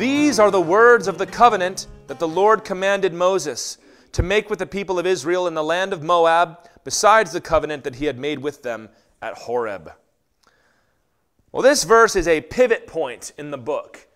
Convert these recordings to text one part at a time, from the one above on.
These are the words of the covenant that the Lord commanded Moses to make with the people of Israel in the land of Moab, besides the covenant that he had made with them at Horeb. Well, this verse is a pivot point in the book.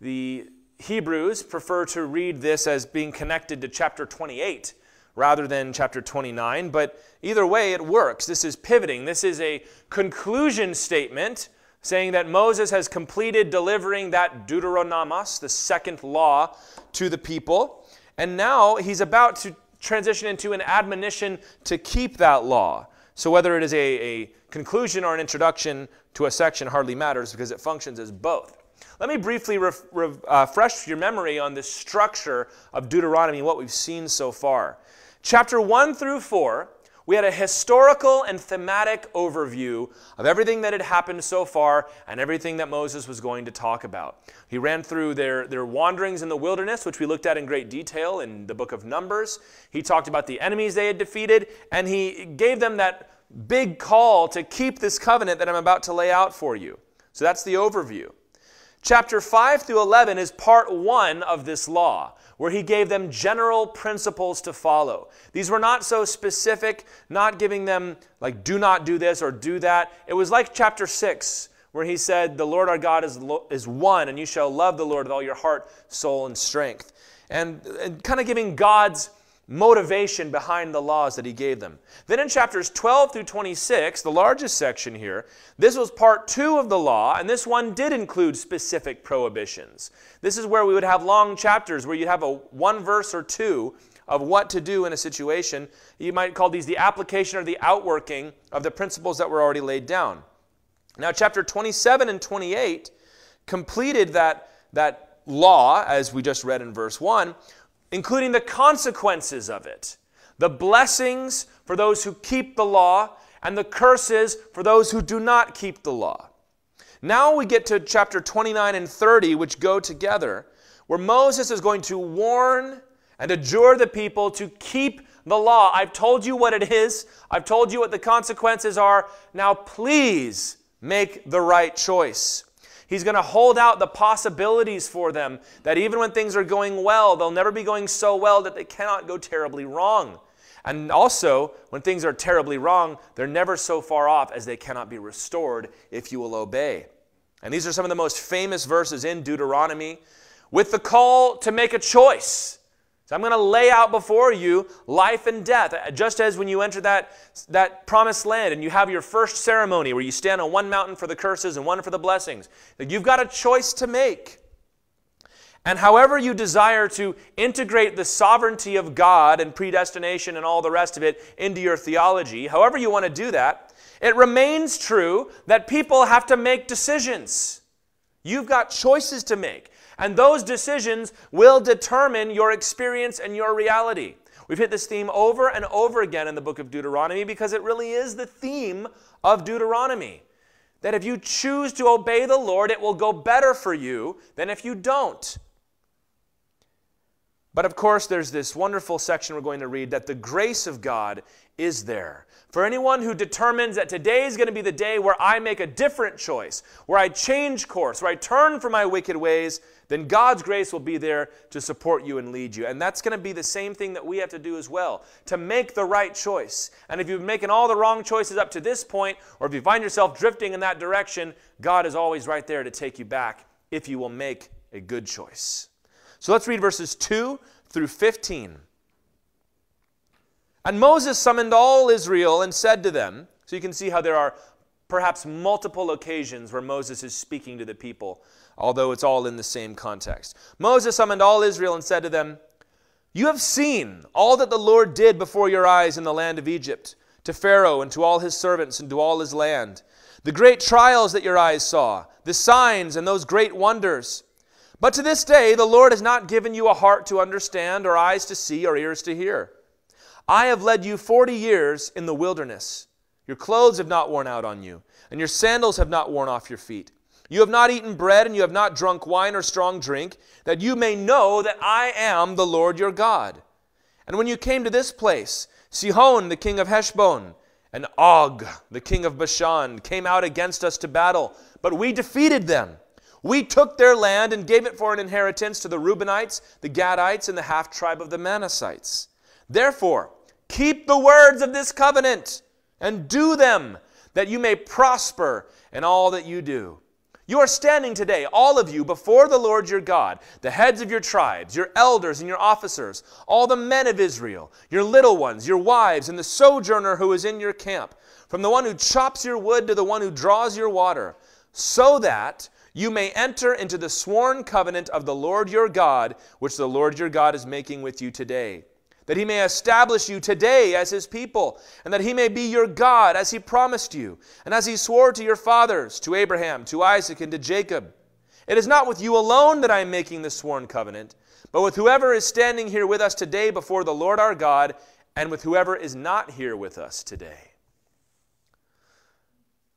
The Hebrews prefer to read this as being connected to chapter 28 rather than chapter 29, but either way it works. This is pivoting. This is a conclusion statement saying that Moses has completed delivering that Deuteronomos, the second law, to the people, and now he's about to transition into an admonition to keep that law. So whether it is a conclusion or an introduction to a section hardly matters because it functions as both. Let me briefly refresh your memory on the structure of Deuteronomy and what we've seen so far. Chapter 1 through 4, we had a historical and thematic overview of everything that had happened so far and everything that Moses was going to talk about. He ran through their wanderings in the wilderness, which we looked at in great detail in the book of Numbers. He talked about the enemies they had defeated, and he gave them that big call to keep this covenant that I'm about to lay out for you. So that's the overview. Chapter 5 through 11 is part 1 of this law, where he gave them general principles to follow. These were not so specific, not giving them, like, do not do this or do that. It was like chapter 6, where he said, the Lord our God is one, and you shall love the Lord with all your heart, soul, and strength. And kind of giving God's motivation behind the laws that he gave them. Then in chapters 12 through 26, the largest section here, this was part 2 of the law, and this one did include specific prohibitions. This is where we would have long chapters where you'd have one verse or two of what to do in a situation. You might call these the application or the outworking of the principles that were already laid down. Now chapter 27 and 28 completed that law, as we just read in verse 1, including the consequences of it, the blessings for those who keep the law, and the curses for those who do not keep the law. Now we get to chapter 29 and 30, which go together, where Moses is going to warn and adjure the people to keep the law. I've told you what it is. I've told you what the consequences are. Now please make the right choice. He's going to hold out the possibilities for them that even when things are going well, they'll never be going so well that they cannot go terribly wrong. And also, when things are terribly wrong, they're never so far off as they cannot be restored if you will obey. And these are some of the most famous verses in Deuteronomy with the call to make a choice. So I'm going to lay out before you life and death, just as when you enter that promised land and you have your first ceremony where you stand on one mountain for the curses and one for the blessings. You've got a choice to make. And however you desire to integrate the sovereignty of God and predestination and all the rest of it into your theology, however you want to do that, it remains true that people have to make decisions. You've got choices to make. And those decisions will determine your experience and your reality. We've hit this theme over and over again in the book of Deuteronomy because it really is the theme of Deuteronomy. That if you choose to obey the Lord, it will go better for you than if you don't. But of course, there's this wonderful section we're going to read that the grace of God is there. For anyone who determines that today is going to be the day where I make a different choice, where I change course, where I turn from my wicked ways, then God's grace will be there to support you and lead you. And that's going to be the same thing that we have to do as well, to make the right choice. And if you've been making all the wrong choices up to this point, or if you find yourself drifting in that direction, God is always right there to take you back if you will make a good choice. So let's read verses 2 through 15. And Moses summoned all Israel and said to them, so you can see how there are perhaps multiple occasions where Moses is speaking to the people, although it's all in the same context. Moses summoned all Israel and said to them, "You have seen all that the Lord did before your eyes in the land of Egypt, to Pharaoh and to all his servants and to all his land, the great trials that your eyes saw, the signs and those great wonders. But to this day, the Lord has not given you a heart to understand or eyes to see or ears to hear. I have led you 40 years in the wilderness. Your clothes have not worn out on you, and your sandals have not worn off your feet. You have not eaten bread, and you have not drunk wine or strong drink, that you may know that I am the Lord your God. And when you came to this place, Sihon, the king of Heshbon, and Og, the king of Bashan, came out against us to battle, but we defeated them. We took their land and gave it for an inheritance to the Reubenites, the Gadites, and the half-tribe of the Manassites. Therefore, keep the words of this covenant and do them, that you may prosper in all that you do. You are standing today, all of you, before the Lord your God, the heads of your tribes, your elders and your officers, all the men of Israel, your little ones, your wives, and the sojourner who is in your camp, from the one who chops your wood to the one who draws your water, so that you may enter into the sworn covenant of the Lord your God, which the Lord your God is making with you today, that he may establish you today as his people, and that he may be your God as he promised you, and as he swore to your fathers, to Abraham, to Isaac, and to Jacob. It is not with you alone that I am making this sworn covenant, but with whoever is standing here with us today before the Lord our God, and with whoever is not here with us today.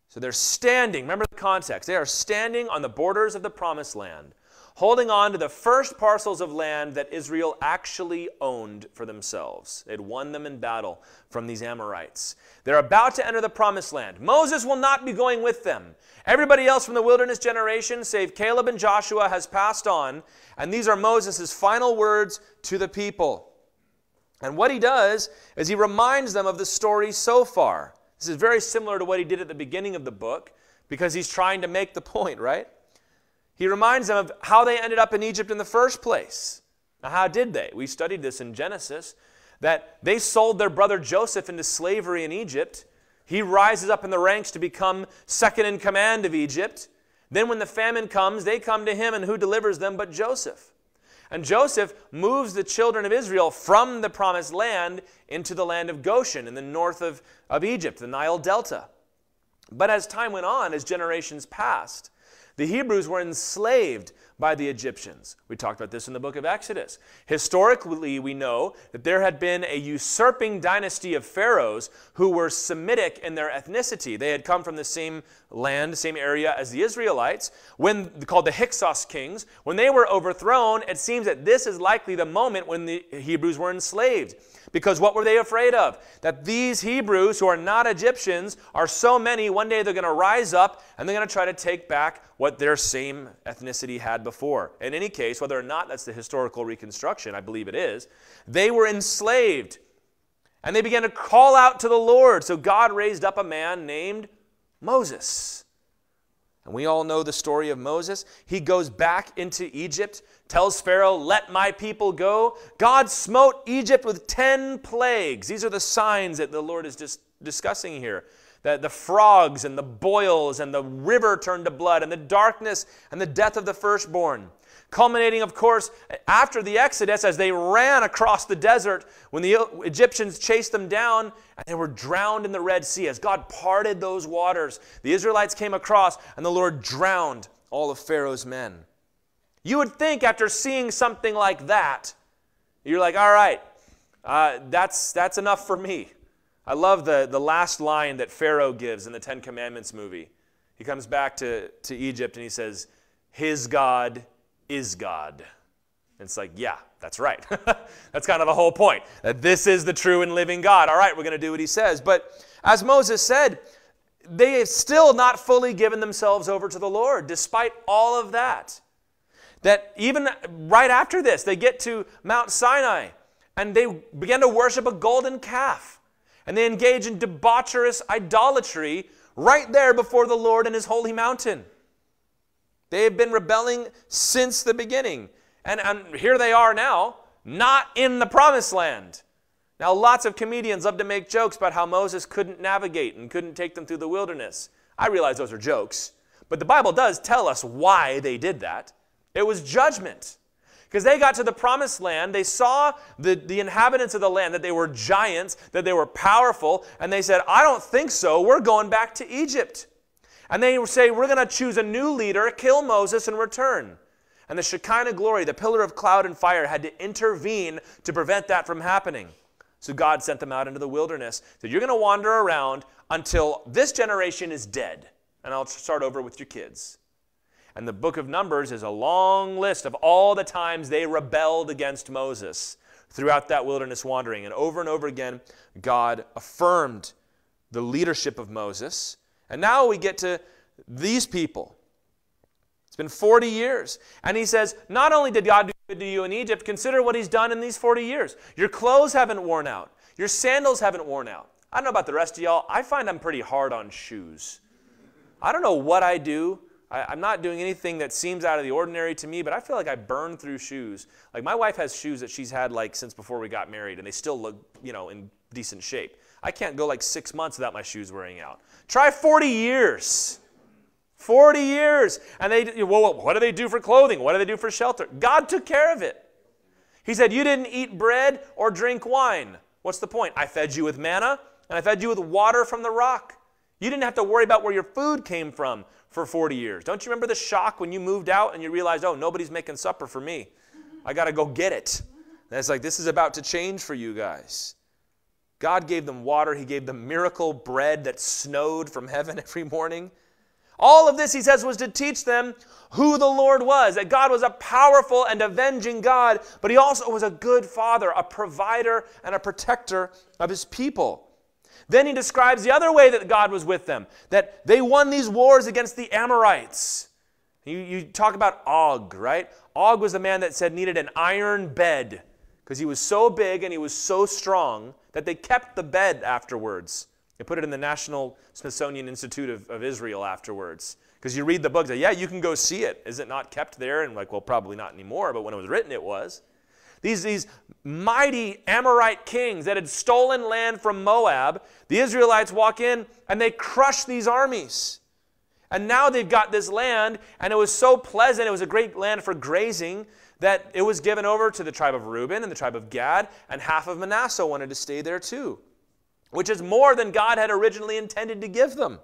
So they're standing, remember the context, they are standing on the borders of the promised land, holding on to the first parcels of land that Israel actually owned for themselves. They'd won them in battle from these Amorites. They're about to enter the promised land. Moses will not be going with them. Everybody else from the wilderness generation, save Caleb and Joshua, has passed on, and these are Moses' final words to the people. And what he does is he reminds them of the story so far. This is very similar to what he did at the beginning of the book, because he's trying to make the point, right? He reminds them of how they ended up in Egypt in the first place. Now, how did they? We studied this in Genesis, that they sold their brother Joseph into slavery in Egypt. He rises up in the ranks to become second in command of Egypt. Then when the famine comes, they come to him, and who delivers them but Joseph? And Joseph moves the children of Israel from the promised land into the land of Goshen in the north of Egypt, the Nile Delta. But as time went on, as generations passed, the Hebrews were enslaved by the Egyptians. We talked about this in the book of Exodus. Historically, we know that there had been a usurping dynasty of pharaohs who were Semitic in their ethnicity. They had come from the same land, same area as the Israelites, called the Hyksos kings. When they were overthrown, it seems that this is likely the moment when the Hebrews were enslaved. Because what were they afraid of? That these Hebrews, who are not Egyptians, are so many, one day they're going to rise up and they're going to try to take back what their same ethnicity had before. In any case, whether or not that's the historical reconstruction, I believe it is, they were enslaved. And they began to call out to the Lord. So God raised up a man named Moses. And we all know the story of Moses. He goes back into Egypt, tells Pharaoh, "Let my people go." God smote Egypt with 10 plagues. These are the signs that the Lord is just discussing here. That the frogs and the boils and the river turned to blood and the darkness and the death of the firstborn. Culminating, of course, after the Exodus, as they ran across the desert when the Egyptians chased them down and they were drowned in the Red Sea. As God parted those waters, the Israelites came across and the Lord drowned all of Pharaoh's men. You would think after seeing something like that, you're like, all right, that's enough for me. I love the last line that Pharaoh gives in the 10 Commandments movie. He comes back to Egypt and he says, "His God is God." And it's like, yeah, that's right. That's kind of the whole point, that this is the true and living God. All right, we're going to do what he says. But as Moses said, they have still not fully given themselves over to the Lord, despite all of that. That even right after this, they get to Mount Sinai and they begin to worship a golden calf. And they engage in debaucherous idolatry right there before the Lord in his holy mountain. They have been rebelling since the beginning. And here they are now, not in the promised land. Now, lots of comedians love to make jokes about how Moses couldn't navigate and couldn't take them through the wilderness. I realize those are jokes. But the Bible does tell us why they did that. It was judgment. Because they got to the promised land, they saw the inhabitants of the land, that they were giants, that they were powerful, and they said, "I don't think so, we're going back to Egypt." And they say, "We're going to choose a new leader, kill Moses, and return." And the Shekinah glory, the pillar of cloud and fire, had to intervene to prevent that from happening. So God sent them out into the wilderness. Said, "You're going to wander around until this generation is dead, and I'll start over with your kids." And the book of Numbers is a long list of all the times they rebelled against Moses throughout that wilderness wandering. And over again, God affirmed the leadership of Moses. And now we get to these people. It's been 40 years. And he says, not only did God do good to you in Egypt, consider what he's done in these 40 years. Your clothes haven't worn out. Your sandals haven't worn out. I don't know about the rest of y'all. I find I'm pretty hard on shoes. I don't know what I do. I'm not doing anything that seems out of the ordinary to me, but I feel like I burn through shoes. Like my wife has shoes that she's had like since before we got married, and they still look, you know, in decent shape. I can't go like 6 months without my shoes wearing out. Try 40 years. 40 years. And they, well, what do they do for clothing? What do they do for shelter? God took care of it. He said, you didn't eat bread or drink wine. What's the point? I fed you with manna, and I fed you with water from the rock. You didn't have to worry about where your food came from for 40 years. Don't you remember the shock when you moved out and you realized, oh, nobody's making supper for me. I got to go get it. And it's like, this is about to change for you guys. God gave them water. He gave them miracle bread that snowed from heaven every morning. All of this, he says, was to teach them who the Lord was, that God was a powerful and avenging God, but he also was a good father, a provider, and a protector of his people. Then he describes the other way that God was with them, that they won these wars against the Amorites. You talk about Og, right? Og was the man that said needed an iron bed because he was so big and he was so strong that they kept the bed afterwards. They put it in the National Smithsonian Institute of Israel afterwards. Because you read the book, yeah, you can go see it. Is it not kept there? And like, well, probably not anymore, but when it was written, it was. These mighty Amorite kings that had stolen land from Moab, the Israelites walk in and they crush these armies. And now they've got this land, and it was so pleasant, it was a great land for grazing, that it was given over to the tribe of Reuben and the tribe of Gad, and half of Manasseh wanted to stay there too, which is more than God had originally intended to give them.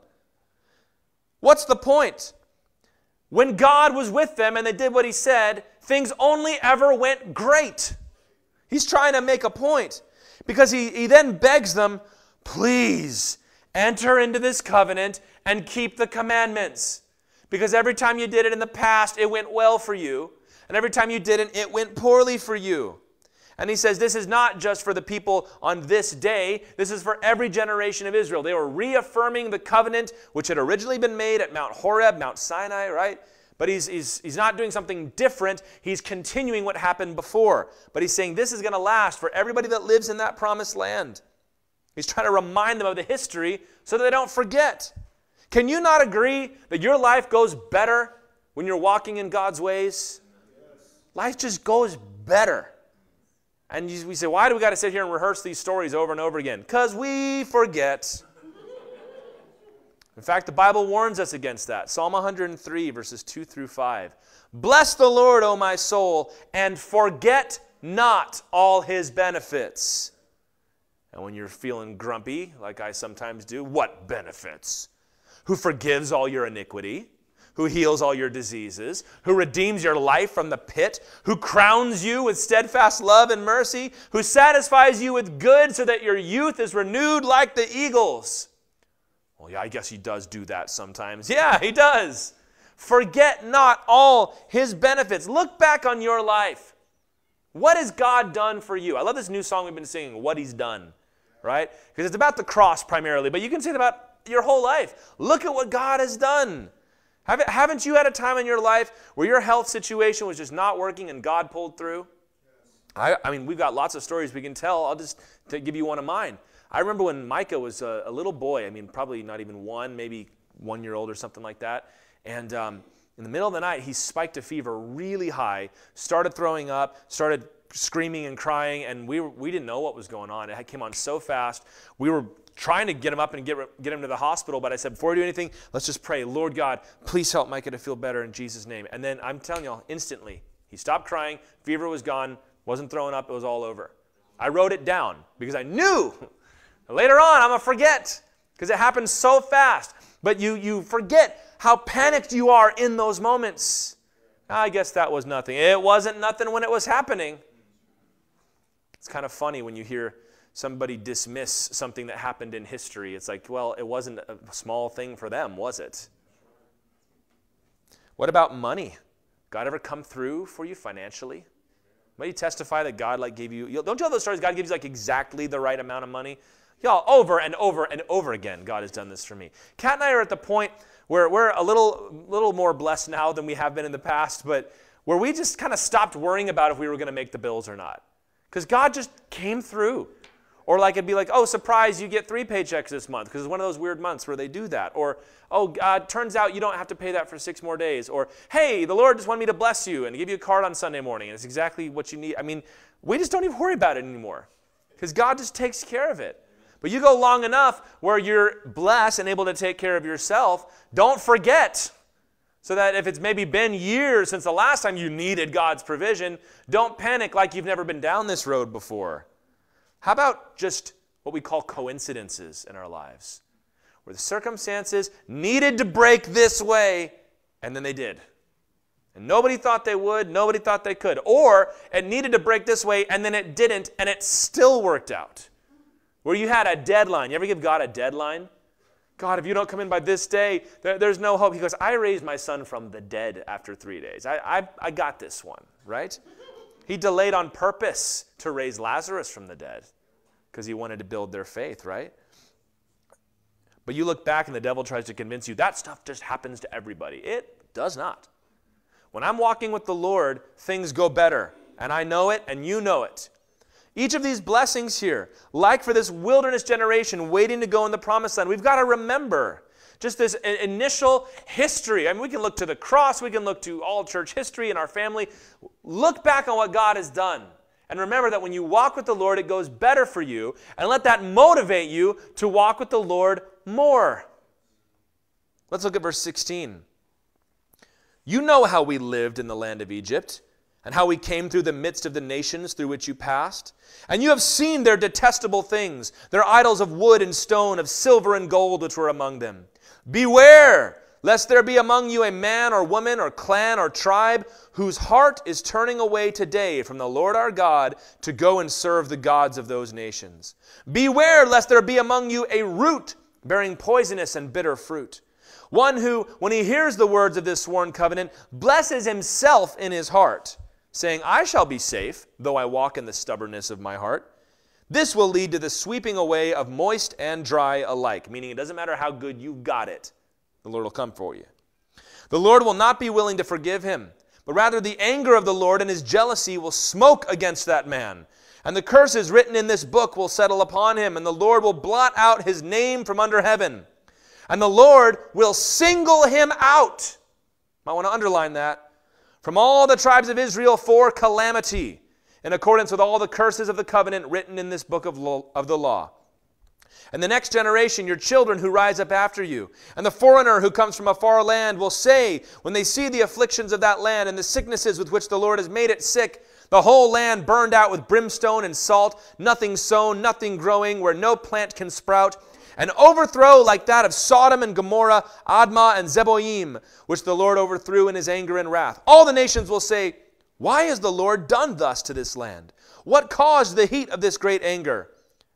What's the point? When God was with them and they did what he said, things only ever went great. He's trying to make a point because he then begs them, please enter into this covenant and keep the commandments, because every time you did it in the past, it went well for you, and every time you didn't, it went poorly for you. And he says, this is not just for the people on this day. This is for every generation of Israel. They were reaffirming the covenant which had originally been made at Mount Horeb, Mount Sinai, right? But he's not doing something different. He's continuing what happened before. But he's saying this is going to last for everybody that lives in that promised land. He's trying to remind them of the history so that they don't forget. Can you not agree that your life goes better when you're walking in God's ways? Yes. Life just goes better. And we say, why do we got to sit here and rehearse these stories over and over again? Because we forget. In fact, the Bible warns us against that. Psalm 103, verses 2 through 5. Bless the Lord, O my soul, and forget not all his benefits. And when you're feeling grumpy, like I sometimes do, what benefits? Who forgives all your iniquity, who heals all your diseases, who redeems your life from the pit, who crowns you with steadfast love and mercy, who satisfies you with good so that your youth is renewed like the eagles. Well, yeah, I guess he does do that sometimes. Yeah, he does. Forget not all his benefits. Look back on your life. What has God done for you? I love this new song we've been singing, What He's Done, right? Because it's about the cross primarily, but you can sing it about your whole life. Look at what God has done. Haven't you had a time in your life where your health situation was just not working and God pulled through? Yes. I mean, we've got lots of stories we can tell. I'll just give you one of mine. I remember when Micah was a little boy. I mean, probably not even one, maybe 1 year old or something like that. And in the middle of the night, he spiked a fever really high, started throwing up, started screaming and crying, and we didn't know what was going on. It came on so fast. We were trying to get him up and get him to the hospital, but I said, before we do anything, let's just pray. Lord God, please help Micah to feel better in Jesus' name. And then I'm telling y'all, instantly, he stopped crying, fever was gone, wasn't throwing up, it was all over. I wrote it down because I knew later on I'm going to forget because it happened so fast. But you forget how panicked you are in those moments. I guess that was nothing. It wasn't nothing when it was happening. It's kind of funny when you hear somebody dismiss something that happened in history. It's like, well, it wasn't a small thing for them, was it? What about money? God ever come through for you financially? Maybe testify that God like gave you, don't you have those stories, God gives you like exactly the right amount of money? Y'all, over and over and over again, God has done this for me. Kat and I are at the point We're a little more blessed now than we have been in the past, but where we just kind of stopped worrying about if we were going to make the bills or not. Because God just came through. Or like it'd be like, oh, surprise, you get 3 paychecks this month, because it's one of those weird months where they do that. Or, oh, God, turns out you don't have to pay that for 6 more days. Or, hey, the Lord just wanted me to bless you and give you a card on Sunday morning, and it's exactly what you need. I mean, we just don't even worry about it anymore because God just takes care of it. But you go long enough where you're blessed and able to take care of yourself. Don't forget, so that if it's maybe been years since the last time you needed God's provision, don't panic like you've never been down this road before. How about just what we call coincidences in our lives, where the circumstances needed to break this way, and then they did. And nobody thought they would, nobody thought they could. Or it needed to break this way, and then it didn't, and it still worked out. Where you had a deadline. You ever give God a deadline? God, if you don't come in by this day, there's no hope. He goes, I raised my son from the dead after 3 days. I got this one, right? He delayed on purpose to raise Lazarus from the dead because he wanted to build their faith, right? But you look back and the devil tries to convince you that stuff just happens to everybody. It does not. When I'm walking with the Lord, things go better, and I know it, and you know it. Each of these blessings here, like for this wilderness generation waiting to go in the promised land, we've got to remember just this initial history. I mean, we can look to the cross. We can look to all church history and our family. Look back on what God has done. And remember that when you walk with the Lord, it goes better for you. And let that motivate you to walk with the Lord more. Let's look at verse 16. You know how we lived in the land of Egypt, and how we came through the midst of the nations through which you passed. And you have seen their detestable things, their idols of wood and stone, of silver and gold, which were among them. Beware, lest there be among you a man or woman or clan or tribe whose heart is turning away today from the Lord our God to go and serve the gods of those nations. Beware, lest there be among you a root bearing poisonous and bitter fruit. One who, when he hears the words of this sworn covenant, blesses himself in his heart, saying, I shall be safe, though I walk in the stubbornness of my heart. This will lead to the sweeping away of moist and dry alike, meaning it doesn't matter how good you got it, the Lord will come for you. The Lord will not be willing to forgive him, but rather the anger of the Lord and his jealousy will smoke against that man. And the curses written in this book will settle upon him, and the Lord will blot out his name from under heaven. And the Lord will single him out. I want to underline that. From all the tribes of Israel for calamity, in accordance with all the curses of the covenant written in this book of the law. And the next generation, your children who rise up after you, and the foreigner who comes from a far land will say, when they see the afflictions of that land and the sicknesses with which the Lord has made it sick, the whole land burned out with brimstone and salt, nothing sown, nothing growing, where no plant can sprout, an overthrow like that of Sodom and Gomorrah, Admah and Zeboim, which the Lord overthrew in his anger and wrath. All the nations will say, why has the Lord done thus to this land? What caused the heat of this great anger?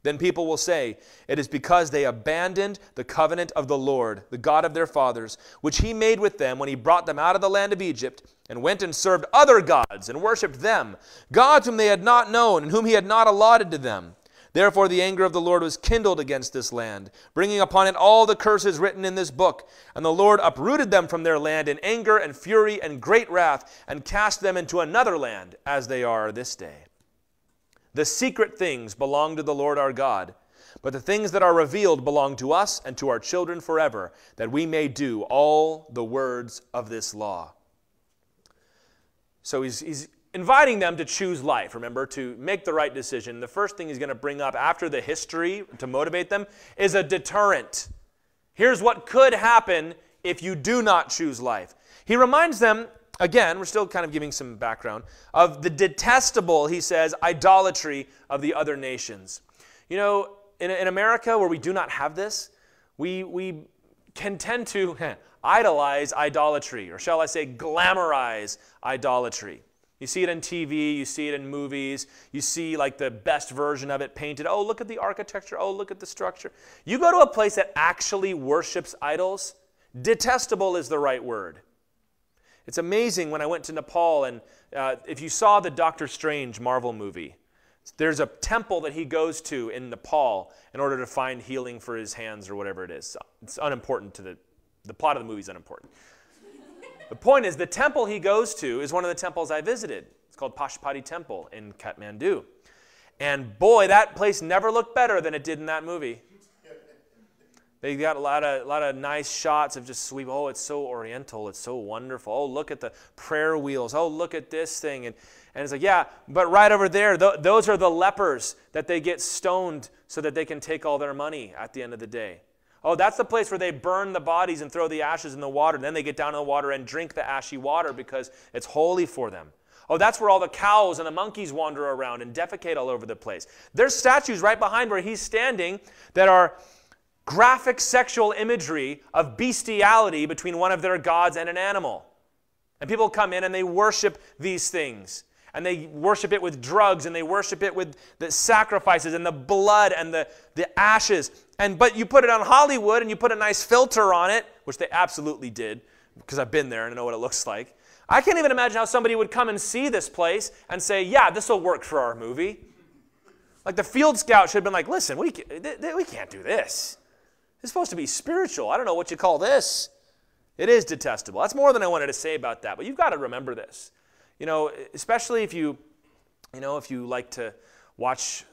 Then people will say, it is because they abandoned the covenant of the Lord, the God of their fathers, which he made with them when he brought them out of the land of Egypt, and went and served other gods and worshipped them, gods whom they had not known and whom he had not allotted to them. Therefore the anger of the Lord was kindled against this land, bringing upon it all the curses written in this book. And the Lord uprooted them from their land in anger and fury and great wrath, and cast them into another land as they are this day. The secret things belong to the Lord our God, but the things that are revealed belong to us and to our children forever, that we may do all the words of this law. So he's inviting them to choose life, remember, to make the right decision. The first thing he's going to bring up after the history to motivate them is a deterrent. Here's what could happen if you do not choose life. He reminds them, again, we're still kind of giving some background, of the detestable, he says, idolatry of the other nations. You know, in America, where we do not have this, we can tend to idolize idolatry, or shall I say glamorize idolatry. You see it on TV, you see it in movies, you see like the best version of it painted. Oh, look at the architecture, oh, look at the structure. You go to a place that actually worships idols, detestable is the right word. It's amazing when I went to Nepal, and if you saw the Doctor Strange Marvel movie, there's a temple that he goes to in Nepal in order to find healing for his hands or whatever it is. It's unimportant to the The plot of the movie is unimportant. The point is, the temple he goes to is one of the temples I visited. It's called Pashupati Temple in Kathmandu. And boy, that place never looked better than it did in that movie. They got a lot of nice shots of just sweep. Oh, it's so oriental. It's so wonderful. Oh, look at the prayer wheels. Oh, look at this thing. And it's like, yeah, but right over there, those are the lepers that they get stoned so that they can take all their money at the end of the day. Oh, that's the place where they burn the bodies and throw the ashes in the water. Then they get down in the water and drink the ashy water because it's holy for them. Oh, that's where all the cows and the monkeys wander around and defecate all over the place. There's statues right behind where he's standing that are graphic sexual imagery of bestiality between one of their gods and an animal. And people come in and they worship these things. And they worship it with drugs, and they worship it with the sacrifices and the blood and the ashes. But you put it on Hollywood and you put a nice filter on it, which they absolutely did, because I've been there and I know what it looks like. I can't even imagine how somebody would come and see this place and say, yeah, this will work for our movie. Like the field scout should have been like, listen, we can't do this. It's supposed to be spiritual. I don't know what you call this. It is detestable. That's more than I wanted to say about that. But you've got to remember this. You know, especially if you like to watch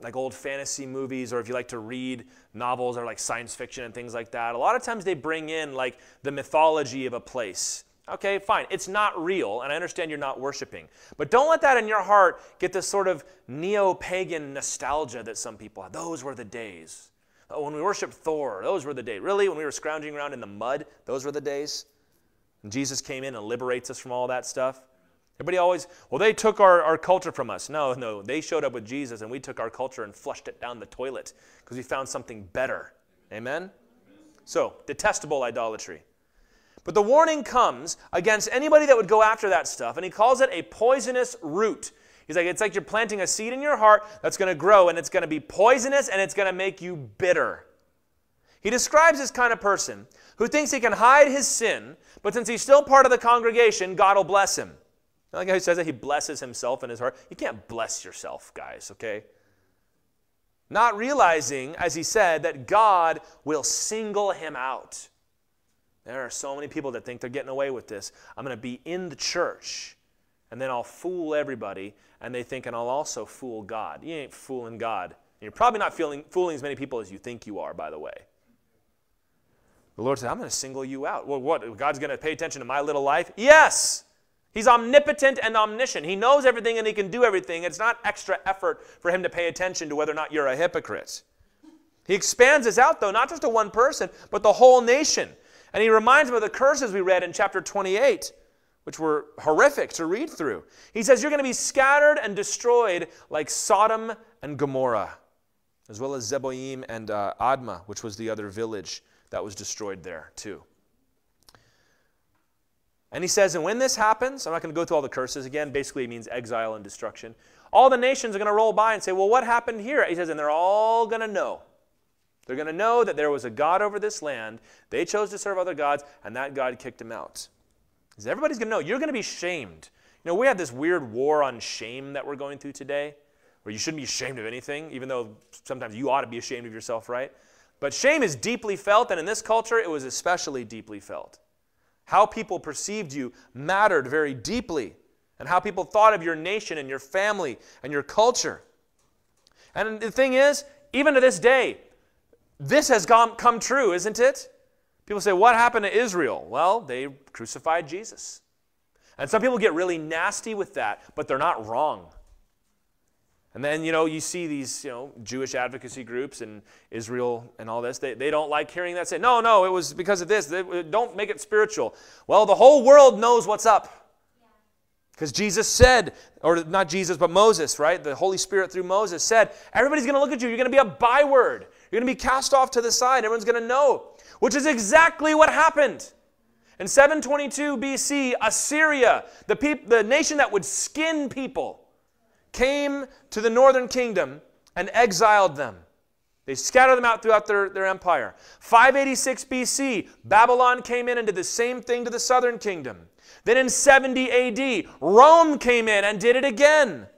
like old fantasy movies, or if you like to read novels or like science fiction and things like that, a lot of times they bring in like the mythology of a place. Okay, fine. It's not real, and I understand you're not worshiping. But don't let that in your heart get this sort of neo-pagan nostalgia that some people have. Those were the days. Oh, when we worshiped Thor, those were the days. Really, when we were scrounging around in the mud, those were the days? And Jesus came in and liberates us from all that stuff. Everybody always, well, they took our culture from us. No, they showed up with Jesus, and we took our culture and flushed it down the toilet because we found something better. Amen? So, detestable idolatry. But the warning comes against anybody that would go after that stuff, and he calls it a poisonous root. He's like, it's like you're planting a seed in your heart that's going to grow, and it's going to be poisonous, and it's going to make you bitter. He describes this kind of person who thinks he can hide his sin, but since he's still part of the congregation, God will bless him. I like how he says that he blesses himself in his heart. You can't bless yourself, guys, okay? Not realizing, as he said, that God will single him out. There are so many people that think they're getting away with this. I'm going to be in the church, and then I'll fool everybody, and they think, and I'll also fool God. You ain't fooling God. And you're probably not fooling as many people as you think you are, by the way. The Lord said, I'm going to single you out. Well, what? God's going to pay attention to my little life? Yes! He's omnipotent and omniscient. He knows everything and he can do everything. It's not extra effort for him to pay attention to whether or not you're a hypocrite. He expands this out, though, not just to one person, but the whole nation. And he reminds them of the curses we read in chapter 28. Which were horrific to read through. He says, you're going to be scattered and destroyed like Sodom and Gomorrah, as well as Zeboim and Admah, which was the other village that was destroyed there too. And he says, and when this happens, I'm not going to go through all the curses again. Basically, it means exile and destruction. All the nations are going to roll by and say, well, what happened here? He says, and they're all going to know. They're going to know that there was a God over this land. They chose to serve other gods, and that God kicked him out. Because everybody's going to know. You're going to be shamed. You know, we have this weird war on shame that we're going through today, where you shouldn't be ashamed of anything, even though sometimes you ought to be ashamed of yourself, right? But shame is deeply felt, and in this culture, it was especially deeply felt. How people perceived you mattered very deeply, and how people thought of your nation and your family and your culture. And the thing is, even to this day, this has come true, isn't it? People say, what happened to Israel? Well, they crucified Jesus. And some people get really nasty with that, but they're not wrong. And then, you see these, Jewish advocacy groups and Israel and all this. They don't like hearing that. Say, no, it was because of this. Don't make it spiritual. Well, the whole world knows what's up. Because Jesus said, or not Jesus, but Moses, right? The Holy Spirit through Moses said, everybody's going to look at you. You're going to be a byword. You're going to be cast off to the side. Everyone's going to know. Which is exactly what happened. In 722 BC, Assyria, the nation that would skin people, came to the northern kingdom and exiled them. They scattered them out throughout their empire. 586 BC, Babylon came in and did the same thing to the southern kingdom. Then in 70 AD, Rome came in and did it again.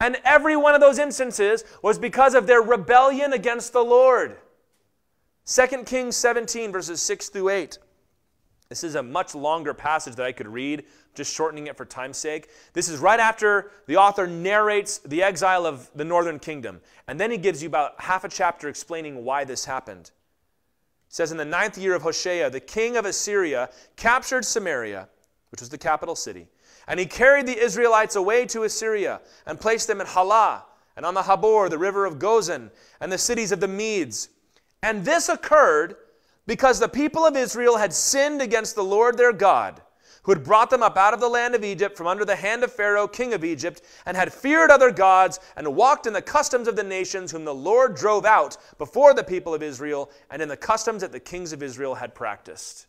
And every one of those instances was because of their rebellion against the Lord. 2 Kings 17, verses 6 through 8. This is a much longer passage that I could read, just shortening it for time's sake. This is right after the author narrates the exile of the northern kingdom. And then he gives you about half a chapter explaining why this happened. It says, in the 9th year of Hoshea, the king of Assyria captured Samaria, which was the capital city. And he carried the Israelites away to Assyria and placed them in Halah and on the Habor, the river of Gozan, and the cities of the Medes. And this occurred because the people of Israel had sinned against the Lord their God, who had brought them up out of the land of Egypt from under the hand of Pharaoh, king of Egypt, and had feared other gods and walked in the customs of the nations whom the Lord drove out before the people of Israel and in the customs that the kings of Israel had practiced.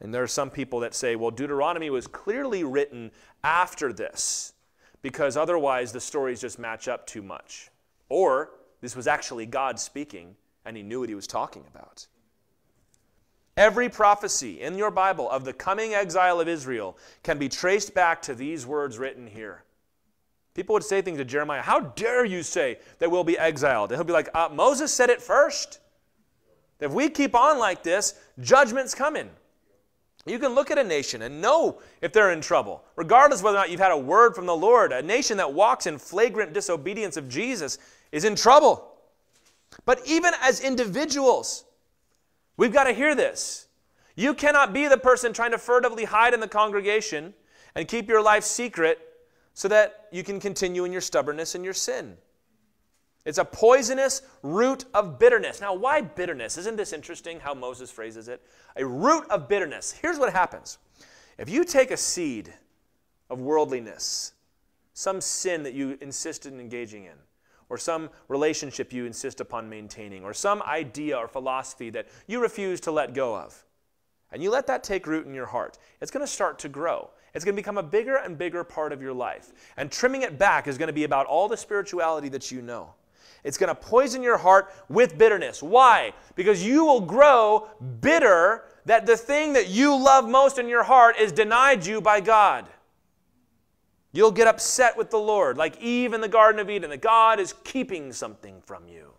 And there are some people that say, well, Deuteronomy was clearly written after this because otherwise the stories just match up too much. Or this was actually God speaking and he knew what he was talking about. Every prophecy in your Bible of the coming exile of Israel can be traced back to these words written here. People would say things to Jeremiah, how dare you say that we'll be exiled? And he'll be like, Moses said it first. If we keep on like this, judgment's coming. You can look at a nation and know if they're in trouble, regardless of whether or not you've had a word from the Lord. A nation that walks in flagrant disobedience of Jesus is in trouble. But even as individuals, we've got to hear this. You cannot be the person trying to furtively hide in the congregation and keep your life secret so that you can continue in your stubbornness and your sin. It's a poisonous root of bitterness. Now, why bitterness? Isn't this interesting how Moses phrases it? A root of bitterness. Here's what happens. If you take a seed of worldliness, some sin that you insist in engaging in, or some relationship you insist upon maintaining, or some idea or philosophy that you refuse to let go of, and you let that take root in your heart, it's going to start to grow. It's going to become a bigger and bigger part of your life. And trimming it back is going to be about all the spirituality that you know. It's going to poison your heart with bitterness. Why? Because you will grow bitter that the thing that you love most in your heart is denied you by God. You'll get upset with the Lord, like Eve in the Garden of Eden, that God is keeping something from you.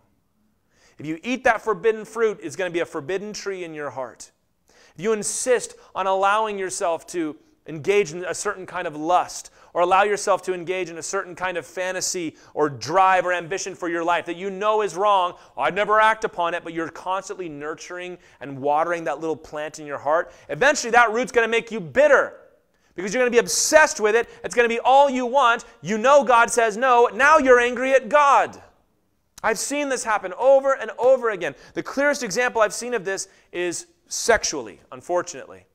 If you eat that forbidden fruit, it's going to be a forbidden tree in your heart. If you insist on allowing yourself to engage in a certain kind of lust, or allow yourself to engage in a certain kind of fantasy or drive or ambition for your life that you know is wrong, I'd never act upon it, but you're constantly nurturing and watering that little plant in your heart, eventually that root's going to make you bitter because you're going to be obsessed with it. It's going to be all you want. You know God says no. Now you're angry at God. I've seen this happen over and over again. The clearest example I've seen of this is sexually, unfortunately.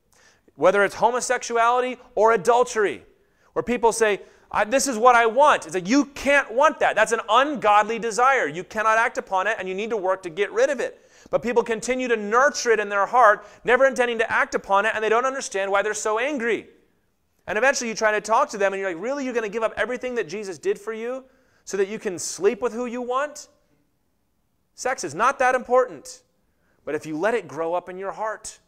Whether it's homosexuality or adultery, where people say, this is what I want. It's like, you can't want that. That's an ungodly desire. You cannot act upon it, and you need to work to get rid of it. But people continue to nurture it in their heart, never intending to act upon it, and they don't understand why they're so angry. And eventually you try to talk to them, and you're like, really, you're going to give up everything that Jesus did for you so that you can sleep with who you want? Sex is not that important. But if you let it grow up in your heart,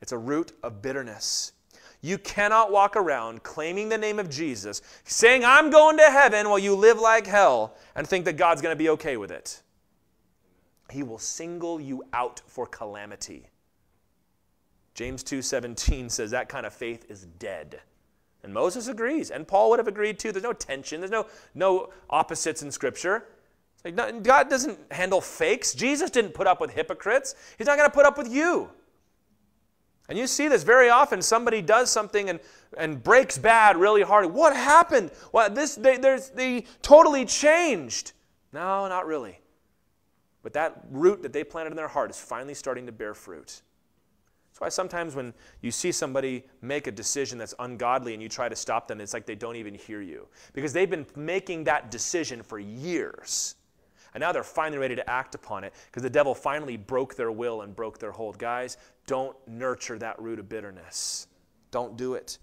it's a root of bitterness. You cannot walk around claiming the name of Jesus, saying, I'm going to heaven, while you live like hell, and think that God's going to be okay with it. He will single you out for calamity. James 2:17 says that kind of faith is dead. And Moses agrees, and Paul would have agreed too. There's no tension. There's no opposites in Scripture. It's like, no, God doesn't handle fakes. Jesus didn't put up with hypocrites. He's not going to put up with you. And you see this very often. Somebody does something and breaks bad really hard. What happened? Well, they totally changed. No, not really. But that root that they planted in their heart is finally starting to bear fruit. That's why sometimes when you see somebody make a decision that's ungodly and you try to stop them, it's like they don't even hear you. Because they've been making that decision for years. And now they're finally ready to act upon it because the devil finally broke their will and broke their hold. Guys, don't nurture that root of bitterness. Don't do it.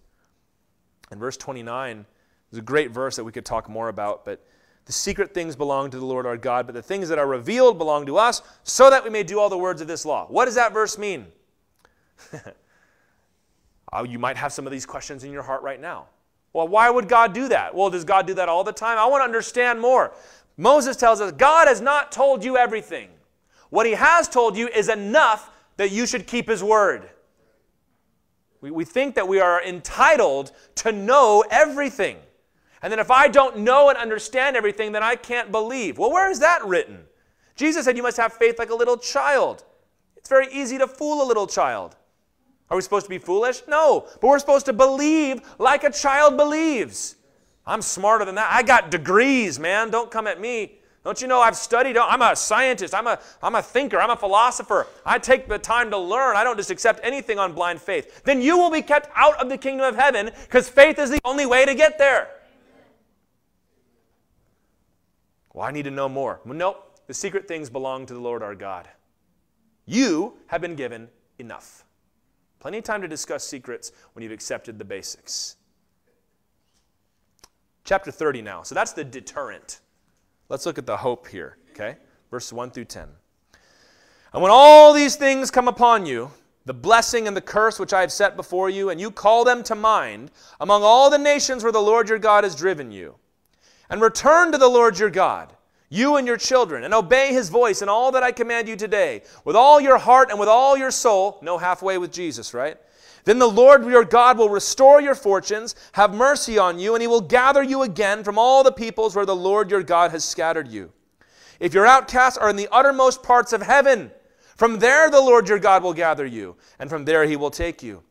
And verse 29 is a great verse that we could talk more about, but the secret things belong to the Lord our God, but the things that are revealed belong to us so that we may do all the words of this law. What does that verse mean? Oh, you might have some of these questions in your heart right now. Well, why would God do that? Well, does God do that all the time? I want to understand more. Moses tells us, God has not told you everything. What he has told you is enough that you should keep his word. We think that we are entitled to know everything. And then if I don't know and understand everything, then I can't believe. Well, where is that written? Jesus said you must have faith like a little child. It's very easy to fool a little child. Are we supposed to be foolish? No, but we're supposed to believe like a child believes. I'm smarter than that. I got degrees, man. Don't come at me. Don't you know I've studied? I'm a scientist. I'm a thinker. I'm a philosopher. I take the time to learn. I don't just accept anything on blind faith. Then you will be kept out of the kingdom of heaven because faith is the only way to get there. Well, I need to know more. Well, nope. The secret things belong to the Lord our God. You have been given enough. Plenty of time to discuss secrets when you've accepted the basics. Chapter 30 now. So that's the deterrent. Let's look at the hope here, okay? Verses 1 through 10. And when all these things come upon you, the blessing and the curse which I have set before you, and you call them to mind, among all the nations where the Lord your God has driven you, and return to the Lord your God, you and your children, and obey his voice in all that I command you today, with all your heart and with all your soul, no halfway with Jesus, right? Then the Lord your God will restore your fortunes, have mercy on you, and he will gather you again from all the peoples where the Lord your God has scattered you. If your outcasts are in the uttermost parts of heaven, from there the Lord your God will gather you, and from there he will take you.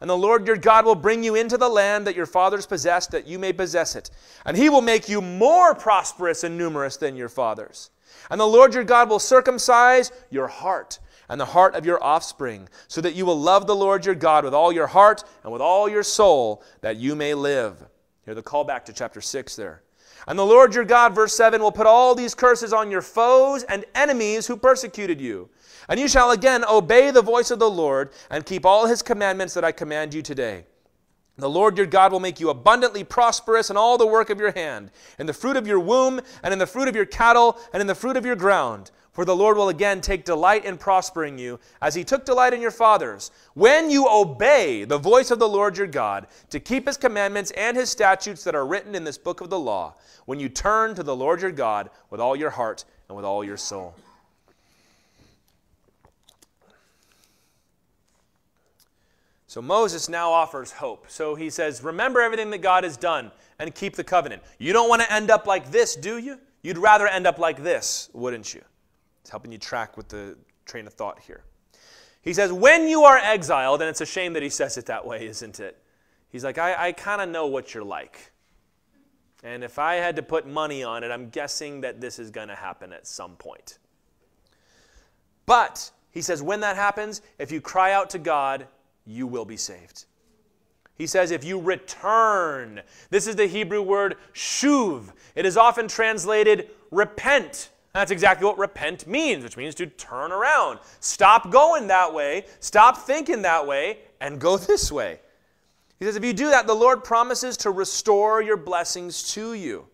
And the Lord your God will bring you into the land that your fathers possessed, that you may possess it. And he will make you more prosperous and numerous than your fathers. And the Lord your God will circumcise your heart and the heart of your offspring, so that you will love the Lord your God with all your heart and with all your soul, that you may live. Hear the call back to chapter 6 there. And the Lord your God, verse 7, will put all these curses on your foes and enemies who persecuted you. And you shall again obey the voice of the Lord and keep all his commandments that I command you today. The Lord your God will make you abundantly prosperous in all the work of your hand, in the fruit of your womb, and in the fruit of your cattle, and in the fruit of your ground. For the Lord will again take delight in prospering you, as he took delight in your fathers, when you obey the voice of the Lord your God, to keep his commandments and his statutes that are written in this book of the law, when you turn to the Lord your God with all your heart and with all your soul. So Moses now offers hope. So he says, remember everything that God has done and keep the covenant. You don't want to end up like this, do you? You'd rather end up like this, wouldn't you? It's helping you track with the train of thought here. He says, when you are exiled, and it's a shame that he says it that way, isn't it? He's like, I kind of know what you're like. And if I had to put money on it, I'm guessing that this is going to happen at some point. But, he says, when that happens, if you cry out to God, you will be saved. He says, if you return. This is the Hebrew word shuv. It is often translated repent. That's exactly what repent means, which means to turn around. Stop going that way, stop thinking that way, and go this way. He says, if you do that, the Lord promises to restore your blessings to you.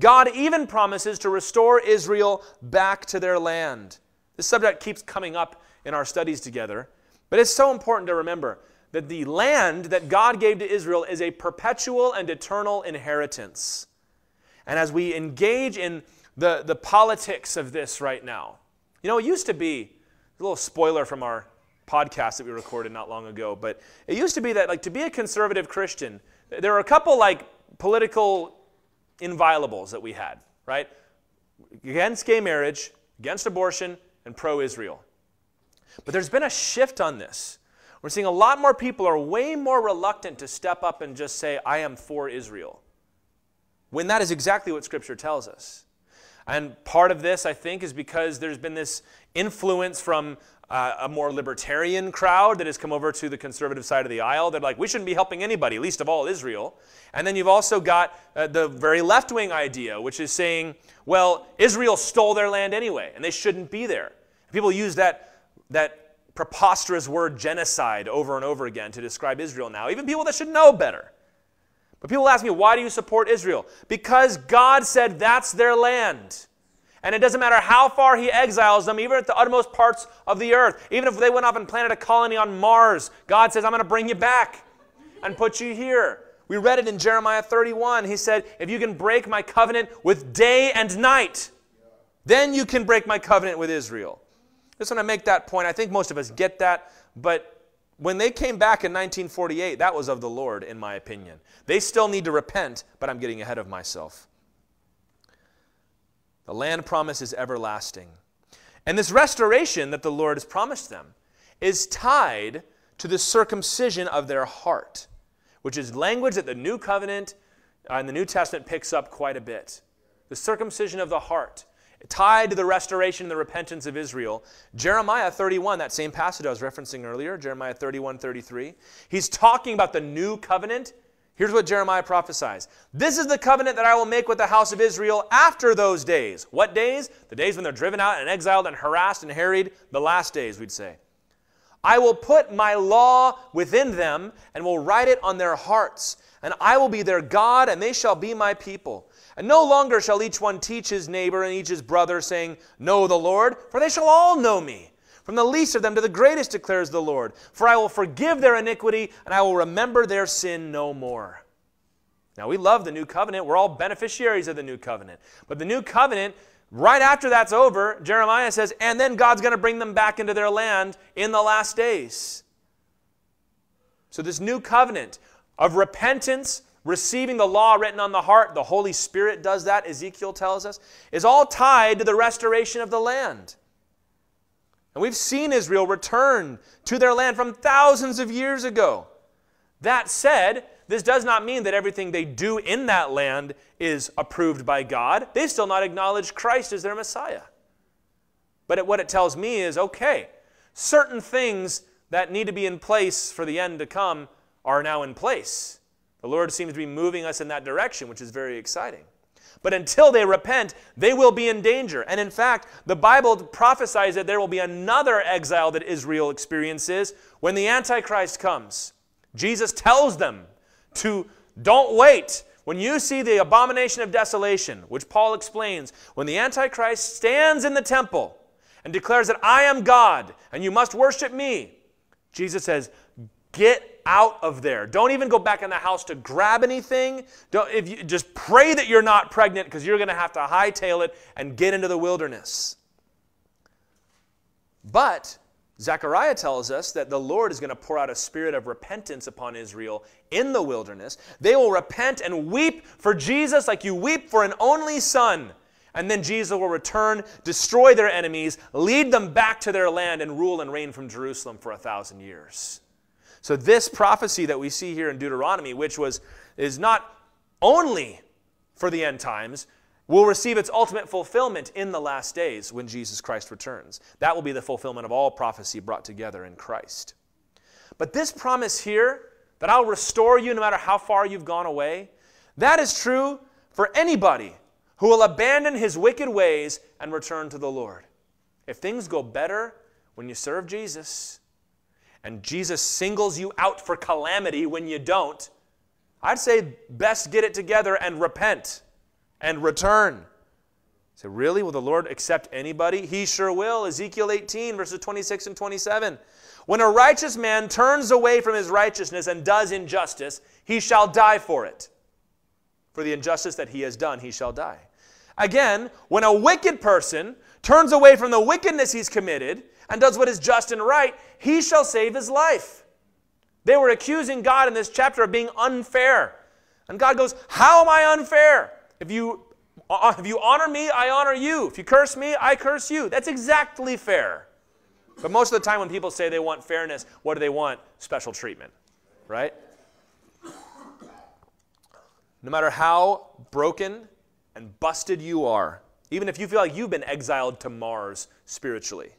God even promises to restore Israel back to their land. This subject keeps coming up in our studies together, but it's so important to remember that the land that God gave to Israel is a perpetual and eternal inheritance. And as we engage in the politics of this right now. You know, it used to be, a little spoiler from our podcast that we recorded not long ago, but it used to be that, like, to be a conservative Christian, there were a couple, like, political inviolables that we had, right? Against gay marriage, against abortion, and pro-Israel. But there's been a shift on this. We're seeing a lot more people are way more reluctant to step up and just say, I am for Israel, when that is exactly what Scripture tells us. And part of this, I think, is because there's been this influence from a more libertarian crowd that has come over to the conservative side of the aisle. They're like, we shouldn't be helping anybody, least of all Israel. And then you've also got the very left-wing idea, which is saying, well, Israel stole their land anyway, and they shouldn't be there. People use that preposterous word genocide over and over again to describe Israel now, even people that should know better. But people ask me, why do you support Israel? Because God said that's their land. And it doesn't matter how far he exiles them, even at the uttermost parts of the earth. Even if they went off and planted a colony on Mars, God says, I'm going to bring you back and put you here. We read it in Jeremiah 31. He said, if you can break my covenant with day and night, then you can break my covenant with Israel. Just want to make that point. I think most of us get that, but When they came back in 1948, that was of the Lord, in my opinion. They still need to repent, but I'm getting ahead of myself. The land promise is everlasting. And this restoration that the Lord has promised them is tied to the circumcision of their heart, which is language that the New Covenant and the New Testament picks up quite a bit. The circumcision of the heart, tied to the restoration and the repentance of Israel. Jeremiah 31, that same passage I was referencing earlier, Jeremiah 31, 33. He's talking about the new covenant. Here's what Jeremiah prophesies. This is the covenant that I will make with the house of Israel after those days. What days? The days when they're driven out and exiled and harassed and harried. The last days, we'd say. I will put my law within them and will write it on their hearts. And I will be their God, and they shall be my people. And no longer shall each one teach his neighbor and each his brother, saying, Know the Lord, for they shall all know me. From the least of them to the greatest, declares the Lord. For I will forgive their iniquity, and I will remember their sin no more. Now, we love the new covenant. We're all beneficiaries of the new covenant. But the new covenant, right after that's over, Jeremiah says, and then God's going to bring them back into their land in the last days. So this new covenant of repentance, receiving the law written on the heart, the Holy Spirit does that, Ezekiel tells us, is all tied to the restoration of the land. And we've seen Israel return to their land from thousands of years ago. That said, this does not mean that everything they do in that land is approved by God. They've still not acknowledged Christ as their Messiah. But what it tells me is, okay, certain things that need to be in place for the end to come are now in place. The Lord seems to be moving us in that direction, which is very exciting. But until they repent, they will be in danger. And in fact, the Bible prophesies that there will be another exile that Israel experiences when the Antichrist comes. Jesus tells them to don't wait. When you see the abomination of desolation, which Paul explains, when the Antichrist stands in the temple and declares that I am God and you must worship me, Jesus says, get out of there. Don't even go back in the house to grab anything. Just pray that you're not pregnant, because you're going to have to hightail it and get into the wilderness. But Zechariah tells us that the Lord is going to pour out a spirit of repentance upon Israel in the wilderness. They will repent and weep for Jesus like you weep for an only son. And then Jesus will return, destroy their enemies, lead them back to their land, and rule and reign from Jerusalem for 1,000 years. So this prophecy that we see here in Deuteronomy, which is not only for the end times, will receive its ultimate fulfillment in the last days when Jesus Christ returns. That will be the fulfillment of all prophecy brought together in Christ. But this promise here, that I'll restore you no matter how far you've gone away, that is true for anybody who will abandon his wicked ways and return to the Lord. If things go better when you serve Jesus, and Jesus singles you out for calamity when you don't, I'd say best get it together and repent and return. So really, will the Lord accept anybody? He sure will. Ezekiel 18, verses 26 and 27. When a righteous man turns away from his righteousness and does injustice, he shall die for it. For the injustice that he has done, he shall die. Again, when a wicked person turns away from the wickedness he's committed and does what is just and right, he shall save his life. They were accusing God in this chapter of being unfair. And God goes, how am I unfair? If you honor me, I honor you. If you curse me, I curse you. That's exactly fair. But most of the time when people say they want fairness, what do they want? Special treatment, right? No matter how broken and busted you are, even if you feel like you've been exiled to Mars spiritually,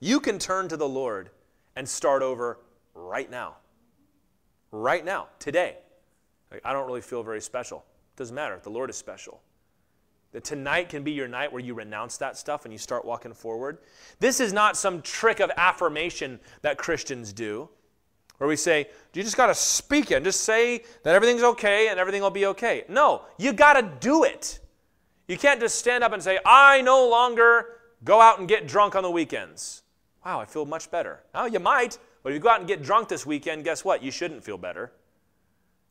you can turn to the Lord and start over right now. Right now, today. Like, I don't really feel very special. Doesn't matter. The Lord is special. That tonight can be your night where you renounce that stuff and you start walking forward. This is not some trick of affirmation that Christians do, where we say, you just got to speak it and just say that everything's okay and everything will be okay. No, you got to do it. You can't just stand up and say, I no longer go out and get drunk on the weekends. Wow, I feel much better. Now, you might, but if you go out and get drunk this weekend, guess what? You shouldn't feel better.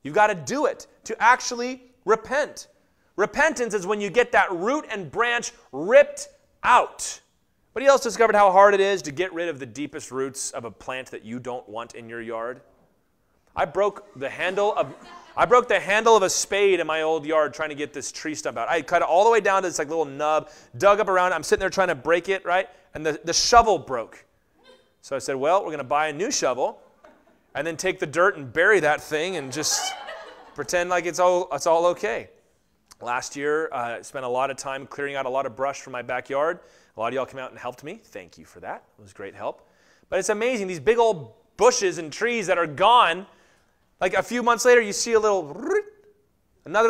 You've got to do it to actually repent. Repentance is when you get that root and branch ripped out. But he also discovered how hard it is to get rid of the deepest roots of a plant that you don't want in your yard. I broke the handle of a spade in my old yard trying to get this tree stump out. I cut it all the way down to this like little nub, dug up around it. I'm sitting there trying to break it, right? And the shovel broke. So I said, well, we're going to buy a new shovel and then take the dirt and bury that thing and just pretend like it's all okay. Last year, I spent a lot of time clearing out a lot of brush from my backyard. A lot of y'all came out and helped me. Thank you for that. It was great help. But it's amazing, these big old bushes and trees that are gone. Like a few months later, you see another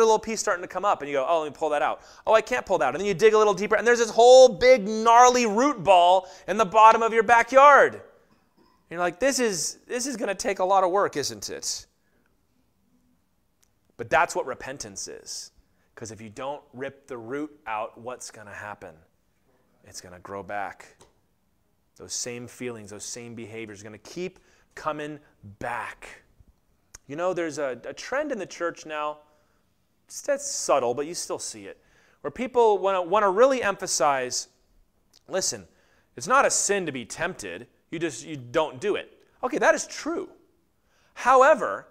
little piece starting to come up, and you go, oh, let me pull that out. Oh, I can't pull that out. And then you dig a little deeper, and there's this whole big gnarly root ball in the bottom of your backyard. And you're like, this is going to take a lot of work, isn't it? But that's what repentance is. Because if you don't rip the root out, what's going to happen? It's going to grow back. Those same feelings, those same behaviors are going to keep coming back. You know, there's a trend in the church now, that's subtle, but you still see it, where people want to really emphasize, listen, it's not a sin to be tempted, you don't do it. Okay, that is true. However,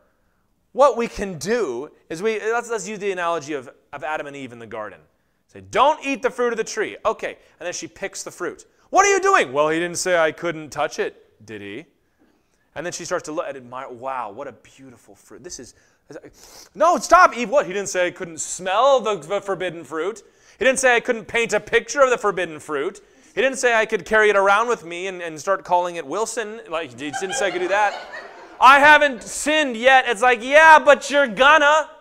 what we can do is let's use the analogy of Adam and Eve in the garden. Say, don't eat the fruit of the tree. Okay, and then she picks the fruit. What are you doing? Well, he didn't say I couldn't touch it, did he? And then she starts to look at it. Wow, what a beautiful fruit. No, stop, Eve. What? He didn't say I couldn't smell the forbidden fruit. He didn't say I couldn't paint a picture of the forbidden fruit. He didn't say I could carry it around with me and start calling it Wilson. Like, he didn't say I could do that. I haven't sinned yet. It's like, yeah, but you're gonna.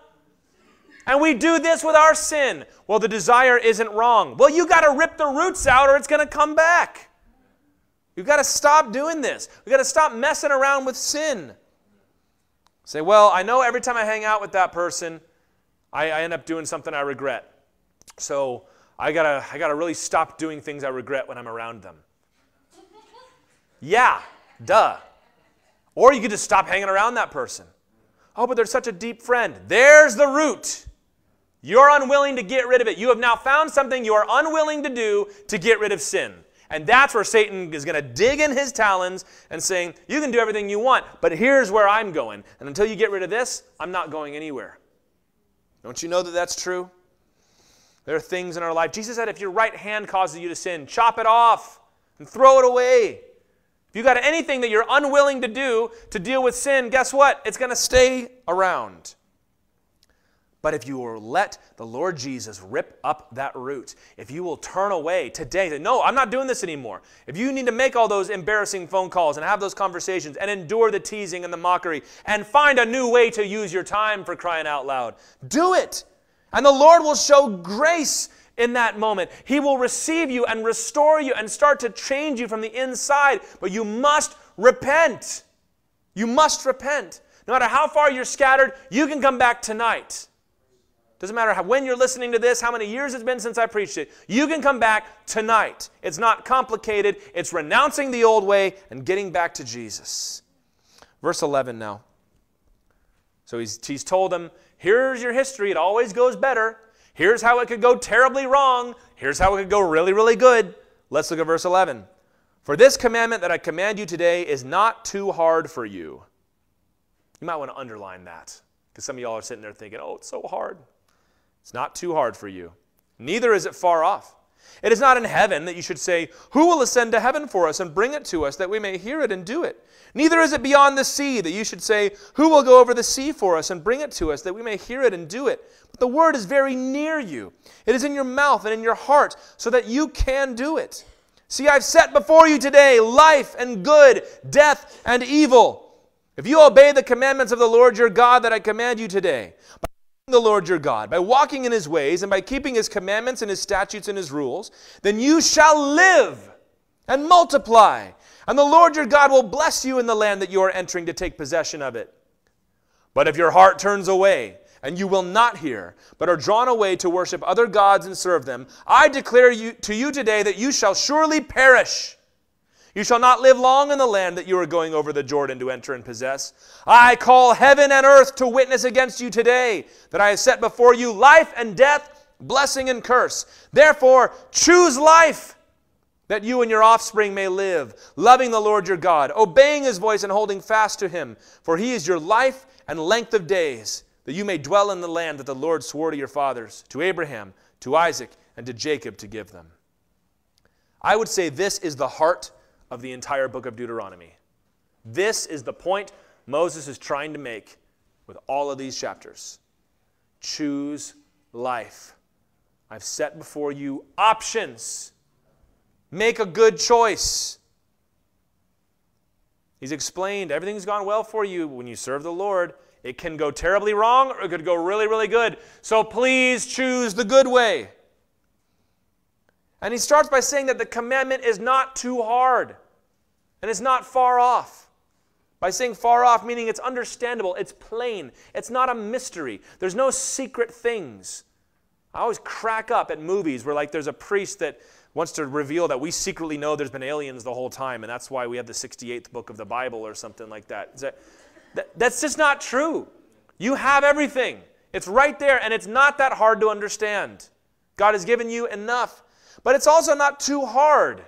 And we do this with our sin. Well, the desire isn't wrong. Well, you got to rip the roots out or it's going to come back. You've got to stop doing this. We've got to stop messing around with sin. Say, well, I know every time I hang out with that person, I end up doing something I regret. So I gotta really stop doing things I regret when I'm around them. Yeah, duh. Or you could just stop hanging around that person. Oh, but they're such a deep friend. There's the root. You're unwilling to get rid of it. You have now found something you are unwilling to do to get rid of sin. And that's where Satan is going to dig in his talons and saying, you can do everything you want, but here's where I'm going. And until you get rid of this, I'm not going anywhere. Don't you know that that's true? There are things in our life. Jesus said if your right hand causes you to sin, chop it off and throw it away. If you got anything that you're unwilling to do to deal with sin, guess what? It's going to stay around. But if you will let the Lord Jesus rip up that root, if you will turn away today, no, I'm not doing this anymore. If you need to make all those embarrassing phone calls and have those conversations and endure the teasing and the mockery and find a new way to use your time for crying out loud, do it. And the Lord will show grace in that moment. He will receive you and restore you and start to change you from the inside. But you must repent. You must repent. No matter how far you're scattered, you can come back tonight. Doesn't matter when you're listening to this, how many years it's been since I preached it. You can come back tonight. It's not complicated. It's renouncing the old way and getting back to Jesus. Verse 11 now. So he's told them, here's your history. It always goes better. Here's how it could go terribly wrong. Here's how it could go really, really good. Let's look at verse 11. For this commandment that I command you today is not too hard for you. You might want to underline that because some of y'all are sitting there thinking, oh, it's so hard. It's not too hard for you. Neither is it far off. It is not in heaven that you should say, who will ascend to heaven for us and bring it to us that we may hear it and do it? Neither is it beyond the sea that you should say, who will go over the sea for us and bring it to us that we may hear it and do it? But the word is very near you. It is in your mouth and in your heart so that you can do it. See, I've set before you today life and good, death and evil. If you obey the commandments of the Lord your God that I command you today, by the Lord your God, by walking in his ways and by keeping his commandments and his statutes and his rules, then you shall live and multiply. And the Lord your God will bless you in the land that you are entering to take possession of it. But if your heart turns away and you will not hear, but are drawn away to worship other gods and serve them, I declare to you today that you shall surely perish. You shall not live long in the land that you are going over the Jordan to enter and possess. I call heaven and earth to witness against you today that I have set before you life and death, blessing and curse. Therefore, choose life, that you and your offspring may live, loving the Lord your God, obeying His voice and holding fast to Him, for He is your life and length of days, that you may dwell in the land that the Lord swore to your fathers, to Abraham, to Isaac, and to Jacob to give them." I would say this is the heart of the entire book of Deuteronomy. This is the point Moses is trying to make with all of these chapters. Choose life. I've set before you options. Make a good choice. He's explained everything's gone well for you when you serve the Lord. It can go terribly wrong or it could go really, really good. So please choose the good way. And he starts by saying that the commandment is not too hard and it's not far off. By saying far off, meaning it's understandable, it's plain, it's not a mystery. There's no secret things. I always crack up at movies where, like, there's a priest that wants to reveal that we secretly know there's been aliens the whole time and that's why we have the 68th book of the Bible or something like that. That's just not true. You have everything. It's right there and it's not that hard to understand. God has given you enough. But it's also not too hard,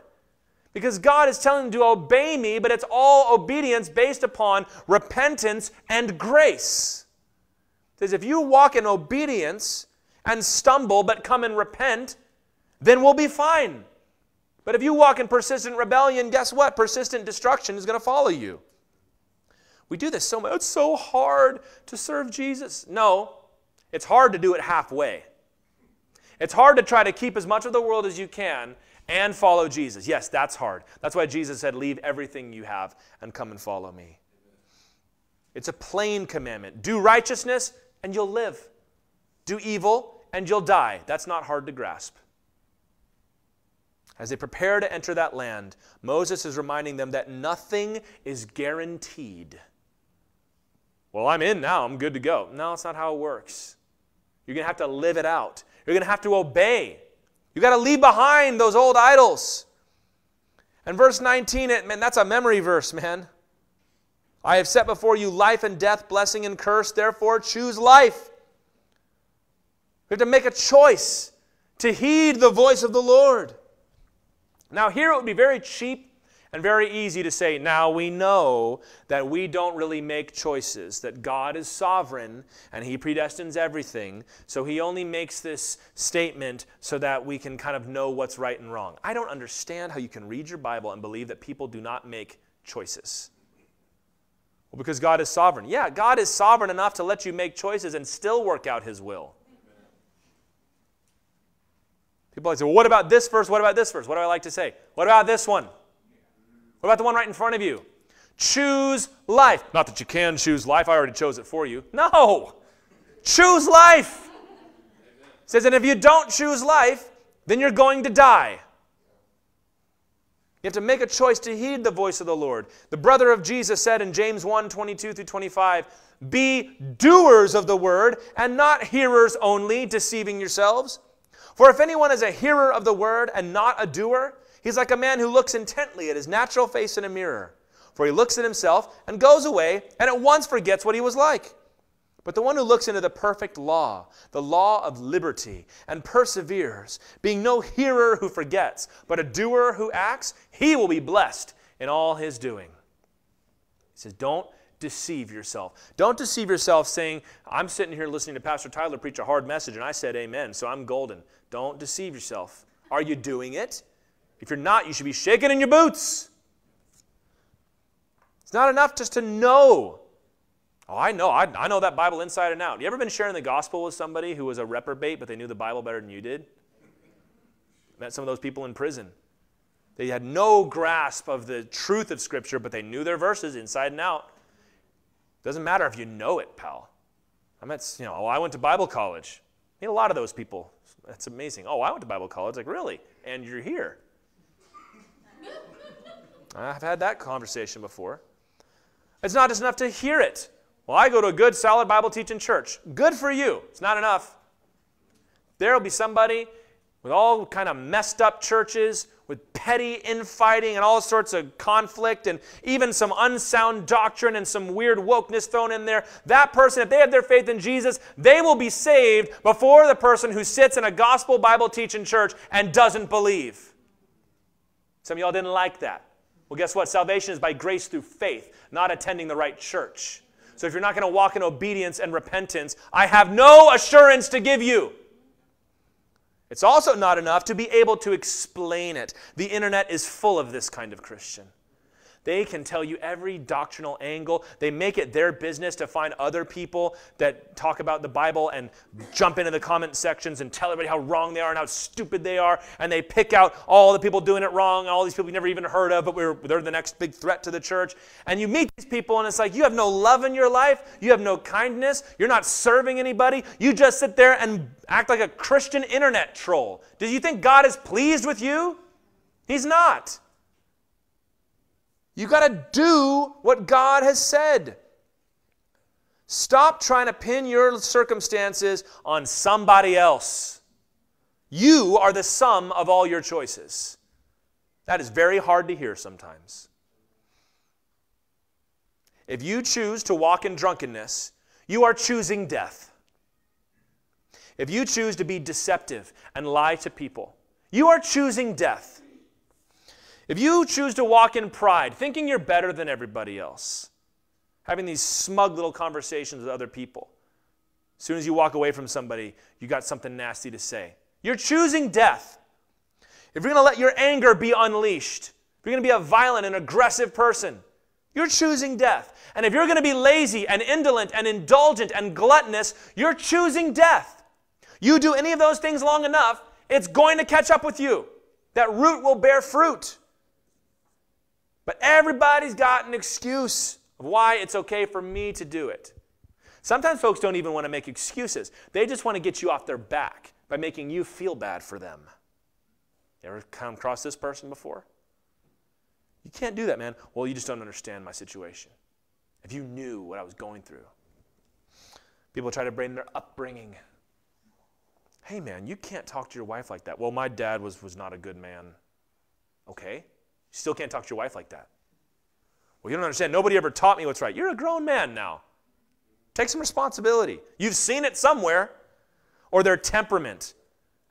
because God is telling them to obey me, but it's all obedience based upon repentance and grace. It says if you walk in obedience and stumble but come and repent, then we'll be fine. But if you walk in persistent rebellion, guess what? Persistent destruction is going to follow you. We do this so much. It's so hard to serve Jesus. No, it's hard to do it halfway. It's hard to try to keep as much of the world as you can and follow Jesus. Yes, that's hard. That's why Jesus said, "Leave everything you have and come and follow me." It's a plain commandment. Do righteousness and you'll live. Do evil and you'll die. That's not hard to grasp. As they prepare to enter that land, Moses is reminding them that nothing is guaranteed. Well, I'm in now. I'm good to go. No, it's not how it works. You're going to have to live it out. You're going to have to obey. You've got to leave behind those old idols. And verse 19, man, that's a memory verse, man. "I have set before you life and death, blessing and curse. Therefore, choose life." We have to make a choice to heed the voice of the Lord. Now, here it would be very cheap and very easy to say, now we know that we don't really make choices, that God is sovereign and He predestines everything, so He only makes this statement so that we can kind of know what's right and wrong. I don't understand how you can read your Bible and believe that people do not make choices. Well, because God is sovereign. Yeah, God is sovereign enough to let you make choices and still work out His will. People always say, well, what about this verse? What about this verse? What do I like to say? What about this one? What about the one right in front of you? Choose life. Not that you can choose life. I already chose it for you. No. Choose life. It says, and if you don't choose life, then you're going to die. You have to make a choice to heed the voice of the Lord. The brother of Jesus said in James 1:22-25, "Be doers of the word and not hearers only, deceiving yourselves. For if anyone is a hearer of the word and not a doer, he's like a man who looks intently at his natural face in a mirror. For he looks at himself and goes away and at once forgets what he was like. But the one who looks into the perfect law, the law of liberty, and perseveres, being no hearer who forgets, but a doer who acts, he will be blessed in all his doing." He says, don't deceive yourself. Don't deceive yourself saying, I'm sitting here listening to Pastor Tyler preach a hard message and I said amen, so I'm golden. Don't deceive yourself. Are you doing it? If you're not, you should be shaking in your boots. It's not enough just to know. Oh, I know that Bible inside and out. You ever been sharing the gospel with somebody who was a reprobate, but they knew the Bible better than you did? Met some of those people in prison. They had no grasp of the truth of Scripture, but they knew their verses inside and out. Doesn't matter if you know it, pal. I met, I went to Bible college. I meet a lot of those people. That's amazing. Oh, I went to Bible college. Like, really? And you're here. I've had that conversation before. It's not just enough to hear it. Well, I go to a good, solid Bible-teaching church. Good for you. It's not enough. There will be somebody with all kind of messed up churches, with petty infighting and all sorts of conflict and even some unsound doctrine and some weird wokeness thrown in there. That person, if they have their faith in Jesus, they will be saved before the person who sits in a gospel Bible-teaching church and doesn't believe. Some of y'all didn't like that. Well, guess what? Salvation is by grace through faith, not attending the right church. So if you're not going to walk in obedience and repentance, I have no assurance to give you. It's also not enough to be able to explain it. The internet is full of this kind of Christian. They can tell you every doctrinal angle. They make it their business to find other people that talk about the Bible and jump into the comment sections and tell everybody how wrong they are and how stupid they are. And they pick out all the people doing it wrong, all these people you've never even heard of, but they're the next big threat to the church. And you meet these people and it's like, you have no love in your life. You have no kindness. You're not serving anybody. You just sit there and act like a Christian internet troll. Do you think God is pleased with you? He's not. You've got to do what God has said. Stop trying to pin your circumstances on somebody else. You are the sum of all your choices. That is very hard to hear sometimes. If you choose to walk in drunkenness, you are choosing death. If you choose to be deceptive and lie to people, you are choosing death. If you choose to walk in pride, thinking you're better than everybody else, having these smug little conversations with other people, as soon as you walk away from somebody, you got something nasty to say. You're choosing death. If you're going to let your anger be unleashed, if you're going to be a violent and aggressive person, you're choosing death. And if you're going to be lazy and indolent and indulgent and gluttonous, you're choosing death. You do any of those things long enough, it's going to catch up with you. That root will bear fruit. But everybody's got an excuse of why it's okay for me to do it. Sometimes folks don't even want to make excuses. They just want to get you off their back by making you feel bad for them. You ever come across this person before? You can't do that, man. Well, you just don't understand my situation. If you knew what I was going through. People try to blame their upbringing. Hey, man, you can't talk to your wife like that. Well, my dad was not a good man. Okay. You still can't talk to your wife like that. Well, you don't understand. Nobody ever taught me what's right. You're a grown man now. Take some responsibility. You've seen it somewhere. Or their temperament.